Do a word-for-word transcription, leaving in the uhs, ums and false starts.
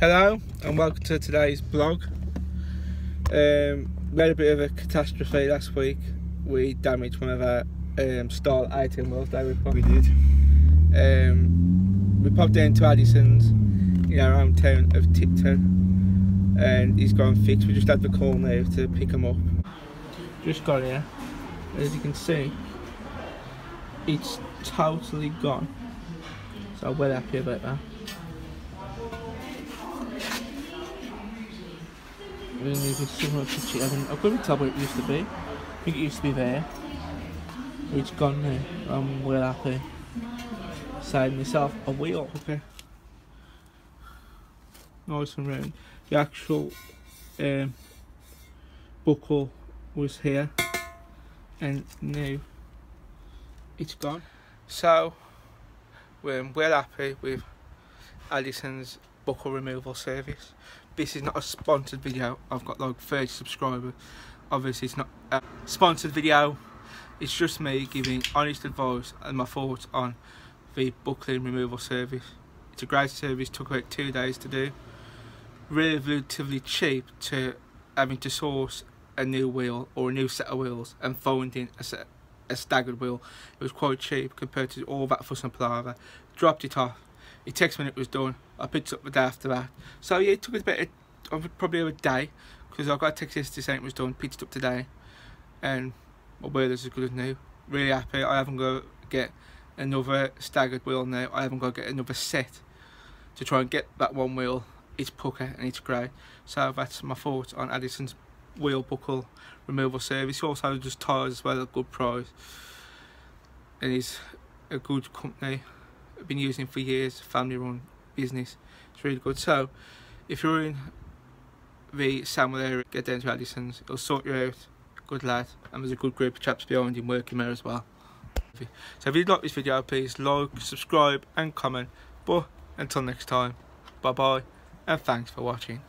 Hello and welcome to today's blog. Um, we had a bit of a catastrophe last week. We damaged one of our um, style eighteen wheels that we probably did. Um, we popped down to Addison's in our hometown of Tipton and he's gone fixed. We just had the call now to pick him up. Just got here. As you can see, it's totally gone. So I'm well happy about that. Really so much shit. I, mean, I couldn't tell where it used to be. I think it used to be there. It's gone now. I'm well happy. Saved myself a wheel. Okay. Nice and round. The actual um, buckle was here, and now it's gone. So we're well happy with Addison's buckle removal service. This is not a sponsored video. I've got like thirty subscribers. Obviously it's not a sponsored video. It's just me giving honest advice and my thoughts on the buckling removal service. It's a great service, took about two days to do. Relatively cheap to having to source a new wheel or a new set of wheels and finding a set, a staggered wheel. It was quite cheap compared to all that fuss and palaver. Dropped it off. It takes when it was done. I picked up the day after that. So yeah, it took a bit of probably a day because I got a text yesterday saying it was done. Picked it up today, and my wheel is as good as new. Really happy. I haven't got to get another staggered wheel now. I haven't got to get another set to try and get that one wheel. It's pucker and it's grey. So that's my thoughts on Addison's wheel buckle removal service. He also does tyres as well at a good price, and he's a good company. I've been using for years, family run business. It's really good. So if you're in the Samuel area, get down to Addison's. It'll sort you out. Good lad, and there's a good group of chaps behind him working there as well. So if you like this video, please like, subscribe and comment. But until next time, bye bye and thanks for watching.